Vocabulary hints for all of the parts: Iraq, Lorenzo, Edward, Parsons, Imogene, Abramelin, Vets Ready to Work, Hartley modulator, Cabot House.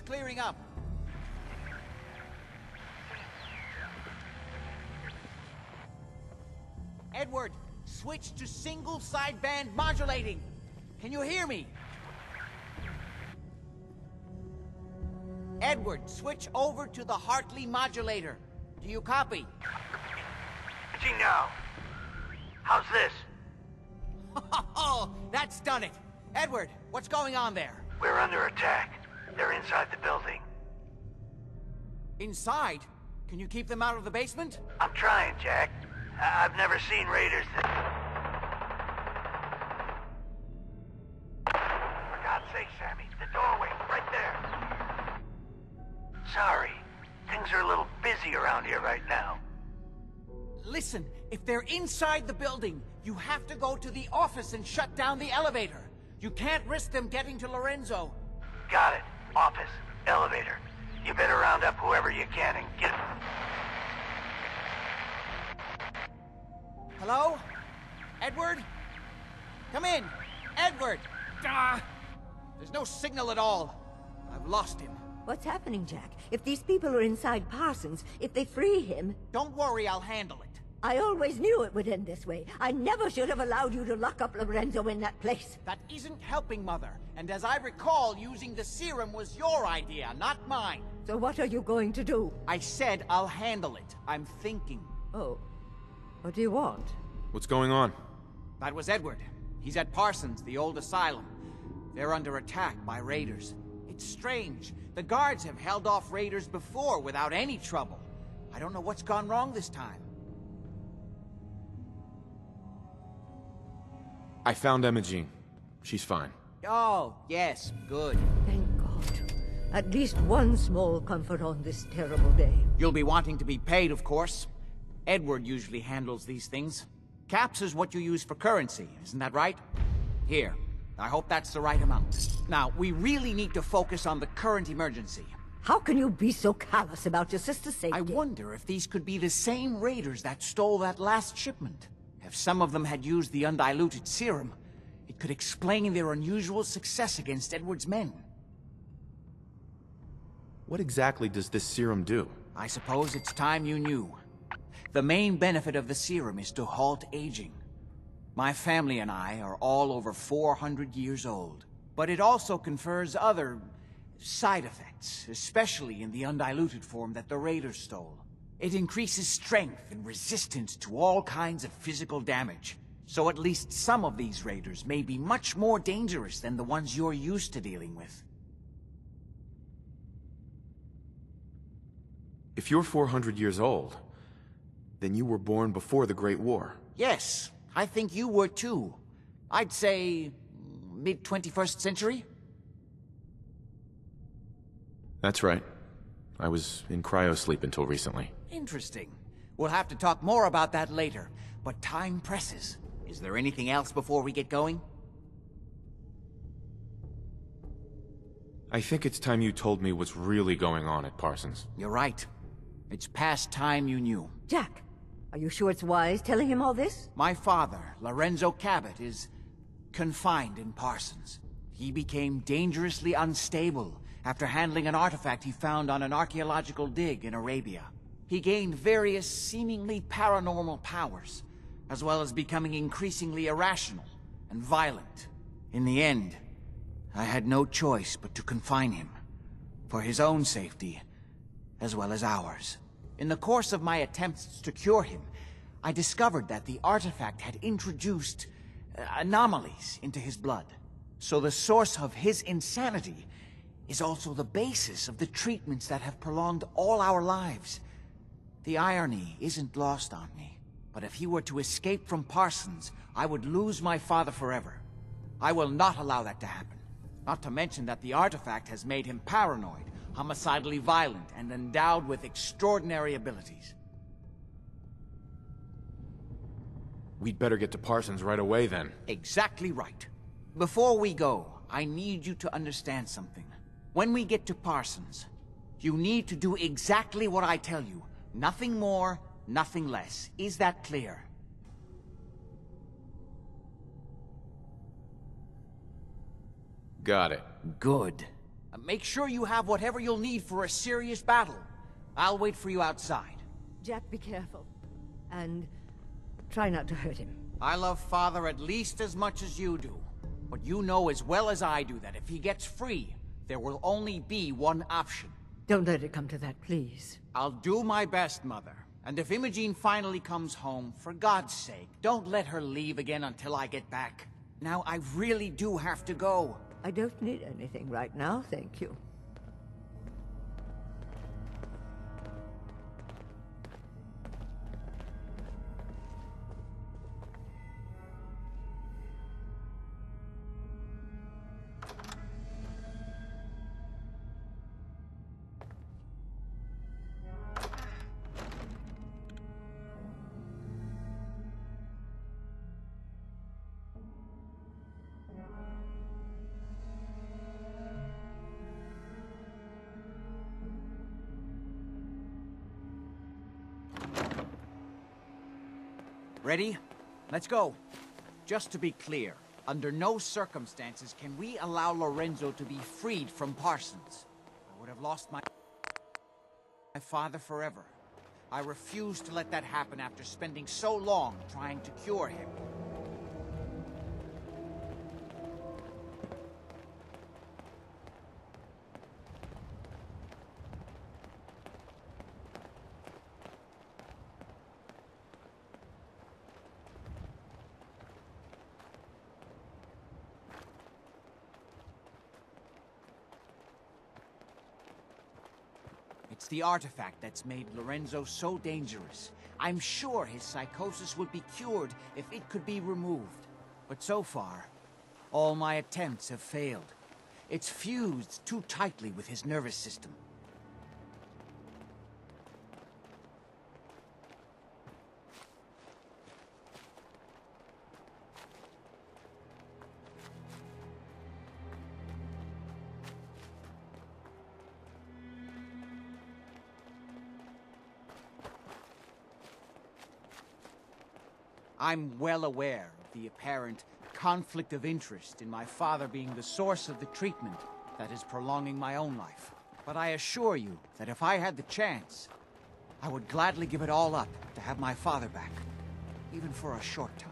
It's clearing up. Edward, switch to single sideband modulating. Can you hear me? Edward, switch over to the Hartley modulator. Do you copy? Gino, how's this? Oh, that's done it. Edward, what's going on there? We're under attack. They're inside the building. Inside? Can you keep them out of the basement? I'm trying, Jack. I've never seen raiders For God's sake, Sammy, the doorway, right there. Sorry, things are a little busy around here right now. Listen, if they're inside the building, you have to go to the office and shut down the elevator. You can't risk them getting to Lorenzo. Got it. Office, elevator. You better round up whoever you can and get them. Hello? Edward? Come in! Edward! There's no signal at all. I've lost him. What's happening, Jack? If these people are inside Parsons, if they free him... Don't worry, I'll handle it. I always knew it would end this way. I never should have allowed you to lock up Lorenzo in that place. That isn't helping, Mother. And as I recall, using the serum was your idea, not mine. So what are you going to do? I said I'll handle it. I'm thinking. Oh. What do you want? What's going on? That was Edward. He's at Parsons, the old asylum. They're under attack by raiders. It's strange. The guards have held off raiders before without any trouble. I don't know what's gone wrong this time. I found Imogene. She's fine. Oh, yes, good. Thank God. At least one small comfort on this terrible day. You'll be wanting to be paid, of course. Edward usually handles these things. Caps is what you use for currency, isn't that right? Here. I hope that's the right amount. Now, we really need to focus on the current emergency. How can you be so callous about your sister's safety? I wonder if these could be the same raiders that stole that last shipment. If some of them had used the undiluted serum, it could explain their unusual success against Edward's men. What exactly does this serum do? I suppose it's time you knew. The main benefit of the serum is to halt aging. My family and I are all over 400 years old, but it also confers other side effects, especially in the undiluted form that the raiders stole. It increases strength and resistance to all kinds of physical damage, so at least some of these raiders may be much more dangerous than the ones you're used to dealing with. If you're 400 years old, then you were born before the Great War. Yes, I think you were too. I'd say mid-21st century. That's right. I was in cryosleep until recently. Interesting. We'll have to talk more about that later, but time presses. Is there anything else before we get going? I think it's time you told me what's really going on at Parsons. You're right. It's past time you knew. Jack! Are you sure it's wise telling him all this? My father, Lorenzo Cabot, is confined in Parsons. He became dangerously unstable after handling an artifact he found on an archaeological dig in Arabia. He gained various seemingly paranormal powers, as well as becoming increasingly irrational and violent. In the end, I had no choice but to confine him, for his own safety, as well as ours. In the course of my attempts to cure him, I discovered that the artifact had introduced anomalies into his blood. So the source of his insanity is also the basis of the treatments that have prolonged all our lives. The irony isn't lost on me, but if he were to escape from Parsons, I would lose my father forever. I will not allow that to happen. Not to mention that the artifact has made him paranoid, homicidally violent, and endowed with extraordinary abilities. We'd better get to Parsons right away, then. Exactly right. Before we go, I need you to understand something. When we get to Parsons, you need to do exactly what I tell you. Nothing more, nothing less. Is that clear? Got it. Good. Make sure you have whatever you'll need for a serious battle. I'll wait for you outside. Jack, be careful. And try not to hurt him. I love Father at least as much as you do. But you know as well as I do that if he gets free, there will only be one option. Don't let it come to that, please. I'll do my best, Mother. And if Imogene finally comes home, for God's sake, don't let her leave again until I get back. Now I really do have to go. I don't need anything right now, thank you. Ready? Let's go. Just to be clear, under no circumstances can we allow Lorenzo to be freed from Parsons. I would have lost my father forever. I refuse to let that happen after spending so long trying to cure him. It's the artifact that's made Lorenzo so dangerous. I'm sure his psychosis would be cured if it could be removed. But so far, all my attempts have failed. It's fused too tightly with his nervous system. I'm well aware of the apparent conflict of interest in my father being the source of the treatment that is prolonging my own life. But I assure you that if I had the chance, I would gladly give it all up to have my father back, even for a short time.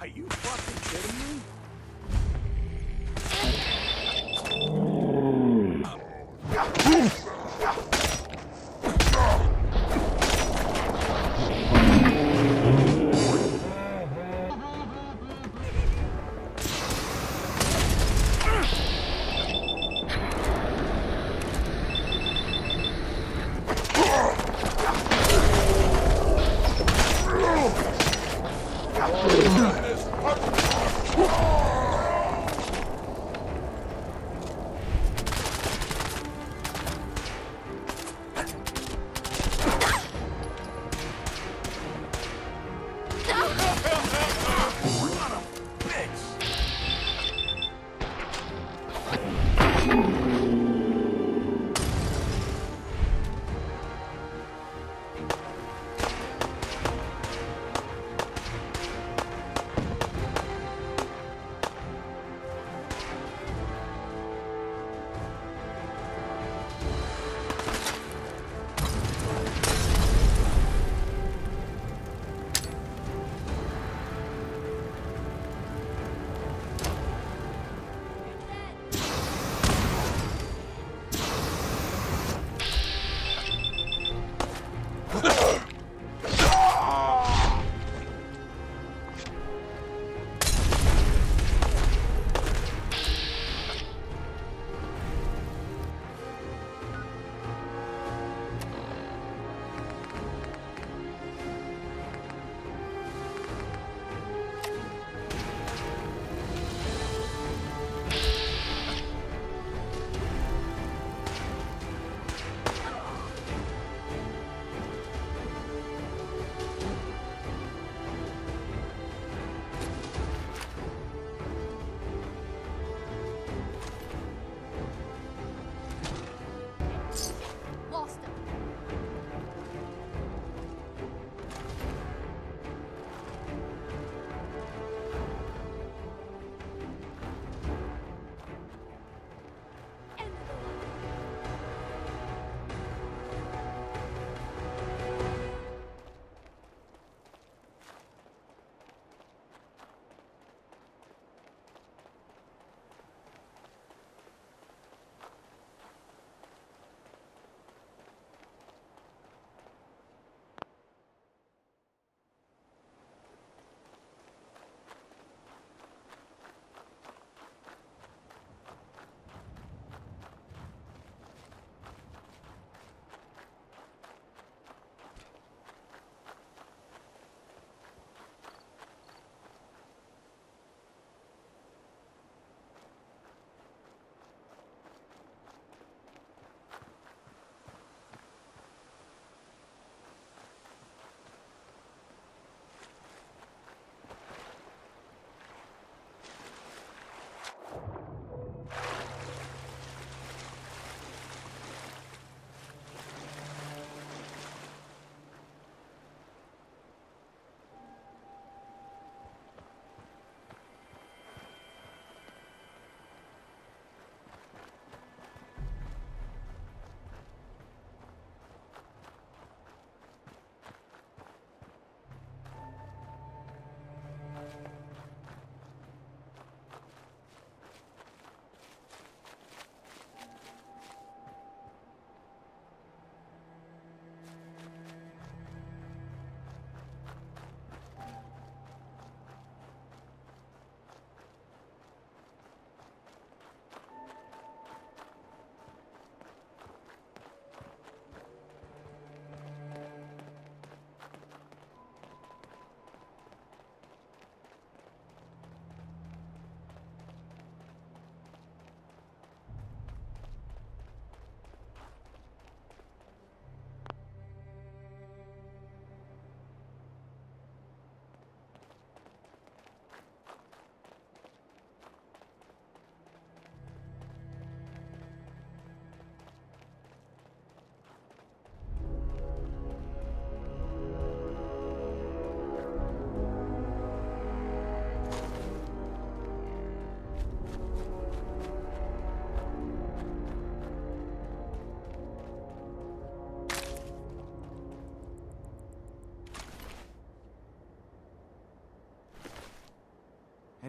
Are you fucking kidding me? Whoa!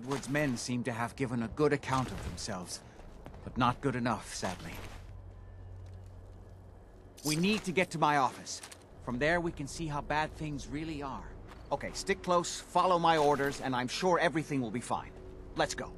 Edward's men seem to have given a good account of themselves, but not good enough, sadly. We need to get to my office. From there, we can see how bad things really are. Okay, stick close, follow my orders, and I'm sure everything will be fine. Let's go.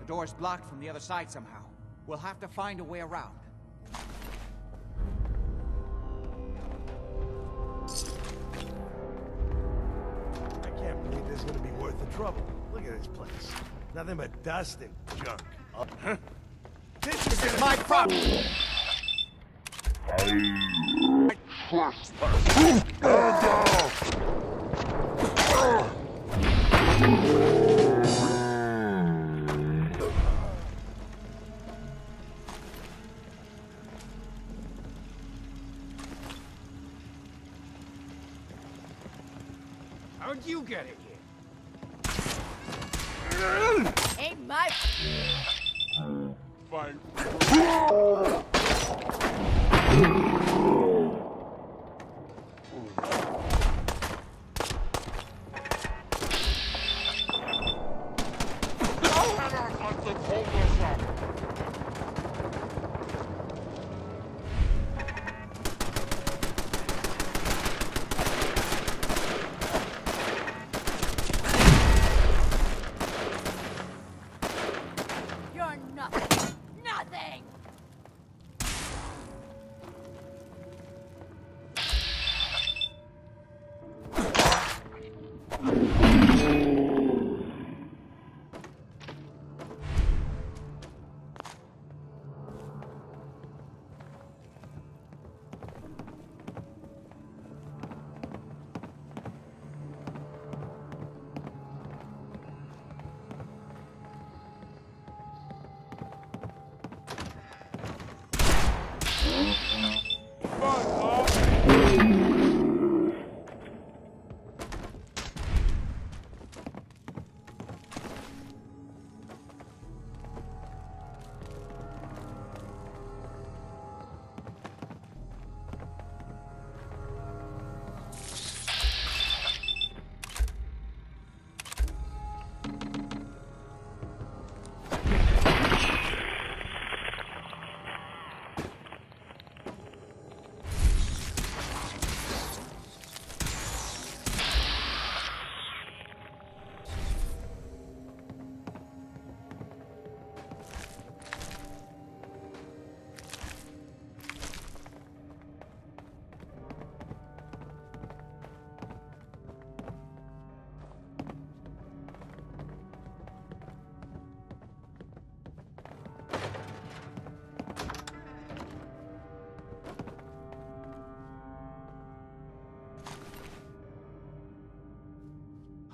The door's blocked from the other side somehow. We'll have to find a way around. I can't believe this is gonna be worth the trouble. Look at this place. Nothing but dust and junk. Huh? This is my property! I trust us. How'd you get it here? Ain't my fine.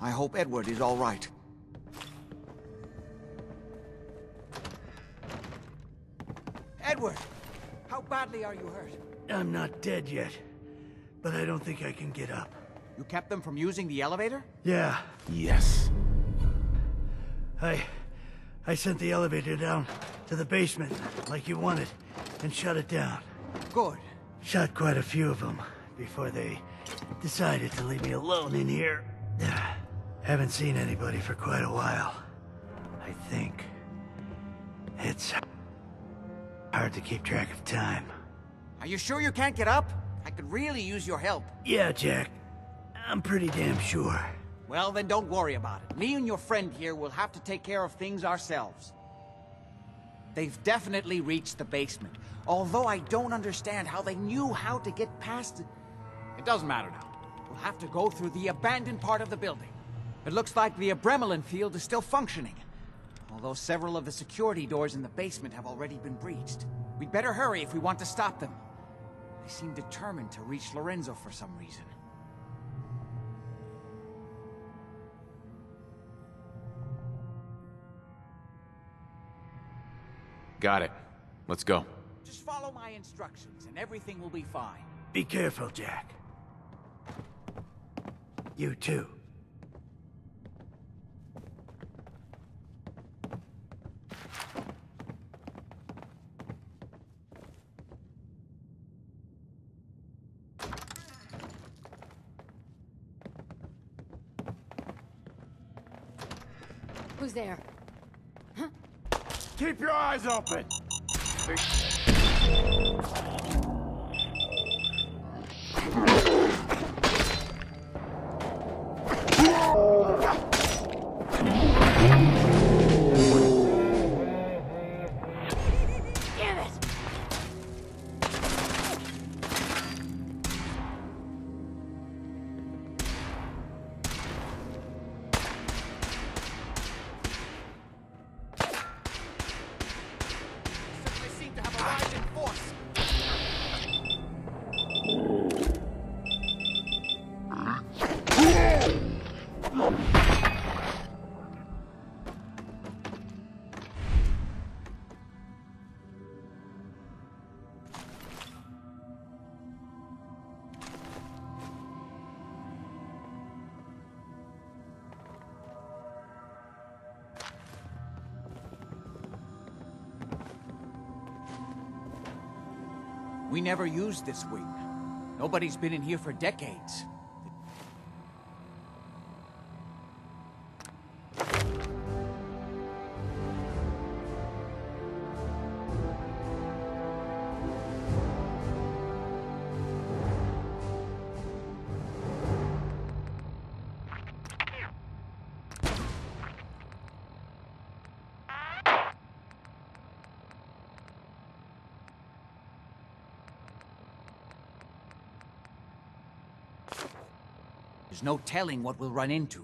I hope Edward is all right. Edward! How badly are you hurt? I'm not dead yet, but I don't think I can get up. You kept them from using the elevator? Yeah. Yes. I sent the elevator down to the basement, like you wanted, and shut it down. Good. Shot quite a few of them before they decided to leave me alone in here. Haven't seen anybody for quite a while. I think. It's hard to keep track of time. Are you sure you can't get up? I could really use your help. Yeah, Jack. I'm pretty damn sure. Well, then don't worry about it. Me and your friend here will have to take care of things ourselves. They've definitely reached the basement. Although I don't understand how they knew how to get past it. It doesn't matter now. We'll have to go through the abandoned part of the building. It looks like the Abramelin field is still functioning, although several of the security doors in the basement have already been breached. We'd better hurry if we want to stop them. They seem determined to reach Lorenzo for some reason. Got it. Let's go. Just follow my instructions and everything will be fine. Be careful, Jack. You too. Who's there? Huh? Keep your eyes open! We never used this wing. Nobody's been in here for decades. There's no telling what we'll run into.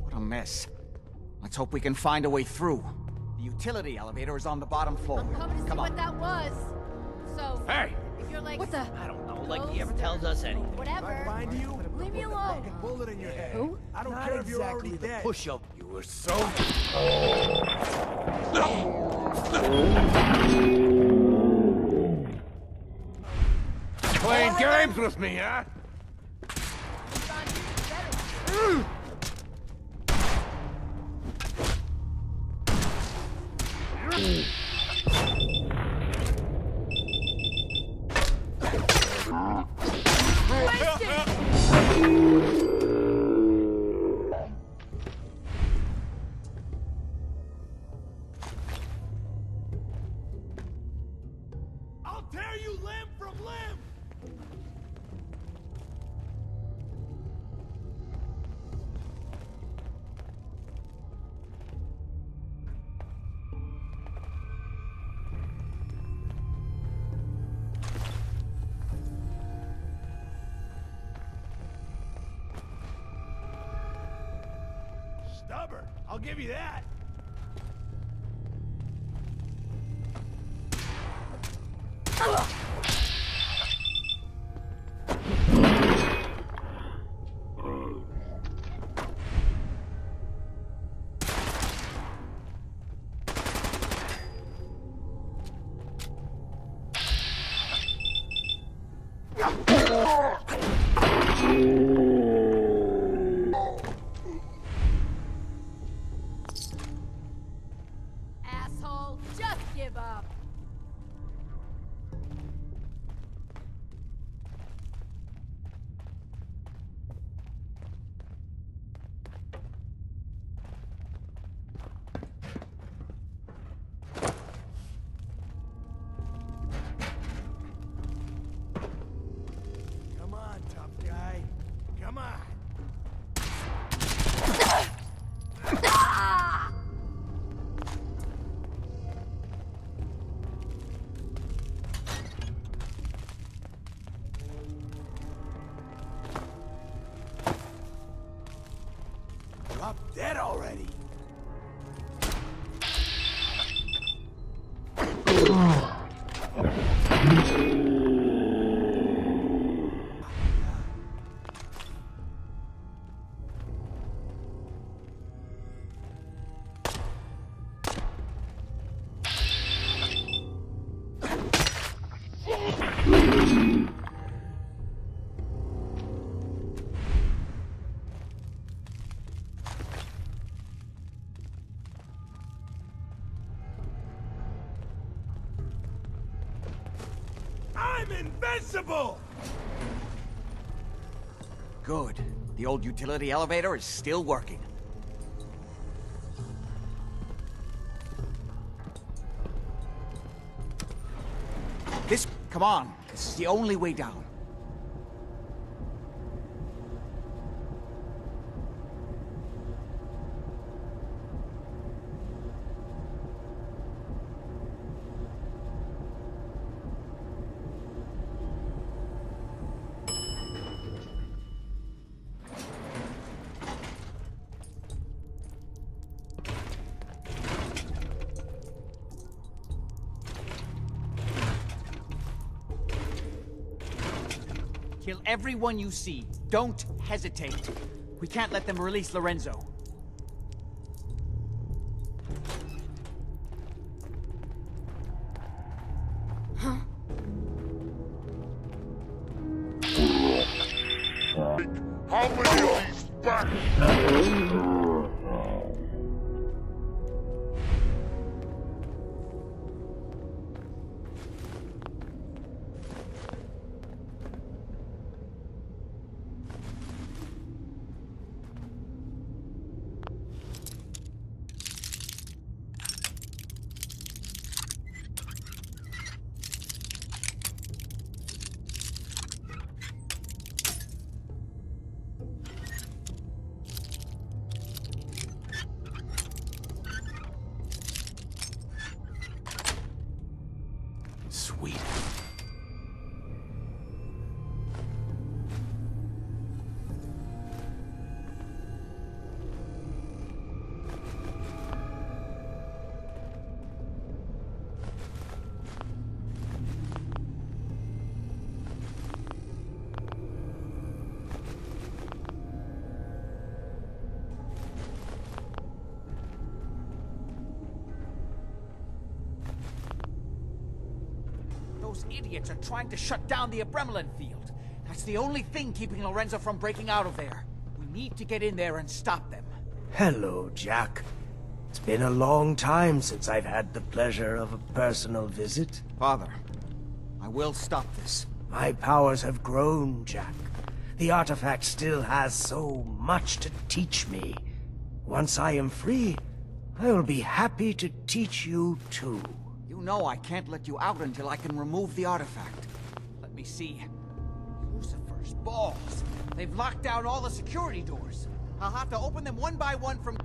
What a mess. Let's hope we can find a way through. The utility elevator is on the bottom floor. I'm coming to see what that was. So, hey! If you're like, what the? I don't know. Like he ever tells us anything. Whatever. Mind you, leave me alone. Bullet in your head. Who? I don't care if you're already dead. Push up. You were so. Playing games with me, huh? I'll give you that. Dead already. Invincible! Good. The old utility elevator is still working. Come on. This is the only way down. Kill everyone you see. Don't hesitate. We can't let them release Lorenzo. Huh? How many of these back? Idiots are trying to shut down the Abramelin field. That's the only thing keeping Lorenzo from breaking out of there. We need to get in there and stop them. Hello, Jack. It's been a long time since I've had the pleasure of a personal visit. Father, I will stop this. My powers have grown, Jack. The artifact still has so much to teach me. Once I am free, I will be happy to teach you too. No, I can't let you out until I can remove the artifact. Let me see. Lucifer's balls. They've locked down all the security doors. I'll have to open them one by one from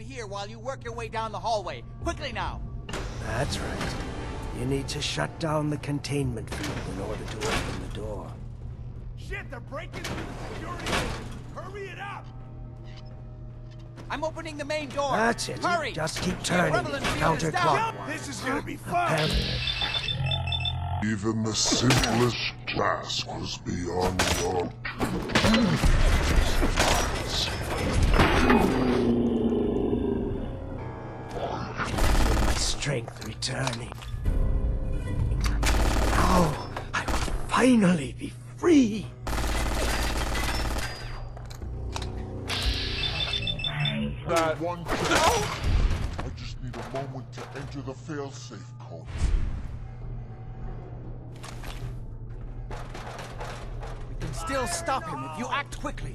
here while you work your way down the hallway. Quickly now! That's right. You need to shut down the containment field in order to open the door. Shit, they're breaking through the security doors. Hurry it up! I'm opening the main door. That's it. Hurry! Just keep turning counterclockwise. This is gonna be fun. Even the simplest task was beyond your my strength returning. Now I will finally be free. One thing. No! I just need a moment to enter the failsafe code. We can still stop him if you act quickly.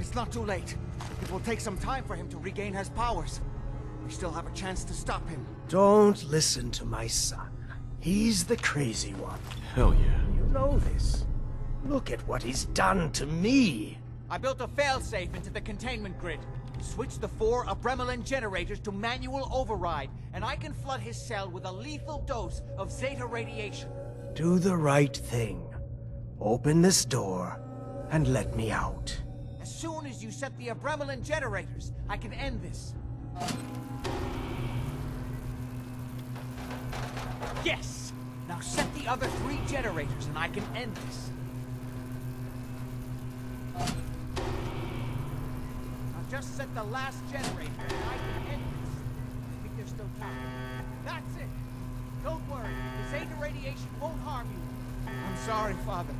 It's not too late. It will take some time for him to regain his powers. We still have a chance to stop him. Don't listen to my son. He's the crazy one. Hell yeah. You know this. Look at what he's done to me. I built a failsafe into the containment grid. Switch the 4 Abramelin generators to manual override, and I can flood his cell with a lethal dose of Zeta radiation. Do the right thing. Open this door and let me out. As soon as you set the Abramelin generators, I can end this. Yes! Now set the other 3 generators and I can end this. Now just set the last generator and I can end this. I think there's still time. That's it! Don't worry, the Zeta radiation won't harm you. I'm sorry, Father.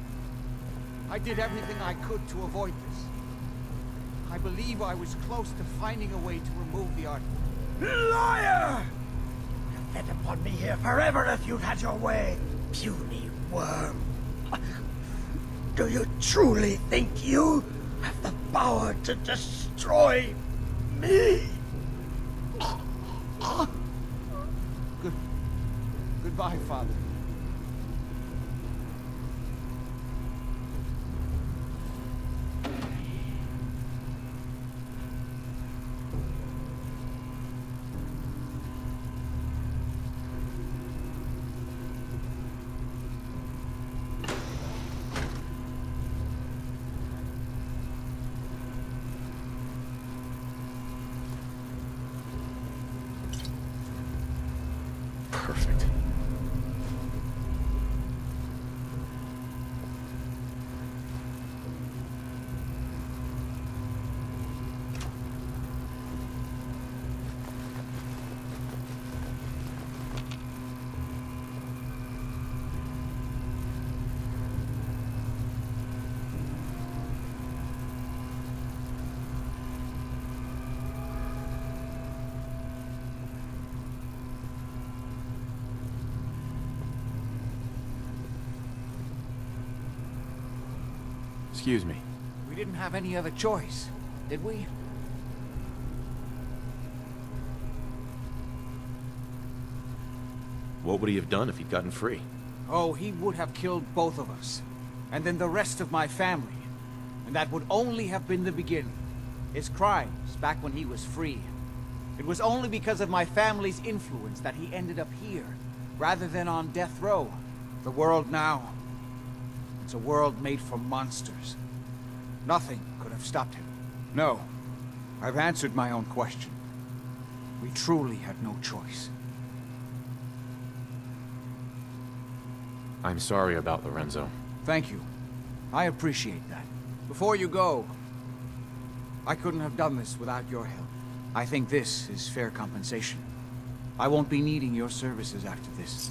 I did everything I could to avoid this. I believe I was close to finding a way to remove the artifact. Liar! Fed upon me here forever if you'd had your way, puny worm. Do you truly think you have the power to destroy me? Goodbye, Father. Excuse me. We didn't have any other choice, did we? What would he have done if he'd gotten free? Oh, he would have killed both of us. And then the rest of my family. And that would only have been the beginning. His crimes, back when he was free. It was only because of my family's influence that he ended up here, rather than on death row. The world now. It's a world made for monsters. Nothing could have stopped him. No, I've answered my own question. We truly had no choice. I'm sorry about Lorenzo. Thank you. I appreciate that. Before you go, I couldn't have done this without your help. I think this is fair compensation. I won't be needing your services after this.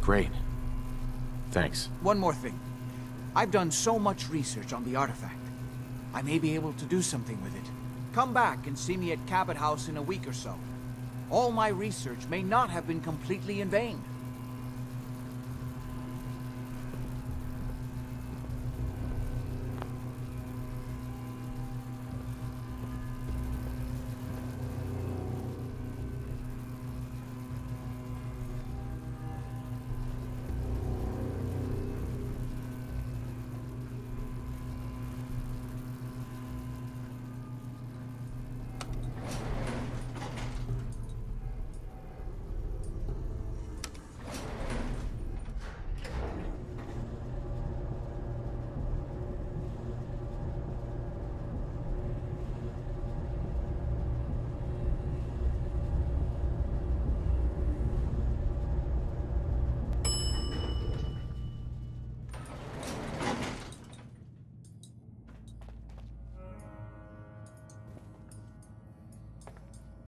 Great. Thanks. One more thing. I've done so much research on the artifact. I may be able to do something with it. Come back and see me at Cabot House in a week or so. All my research may not have been completely in vain.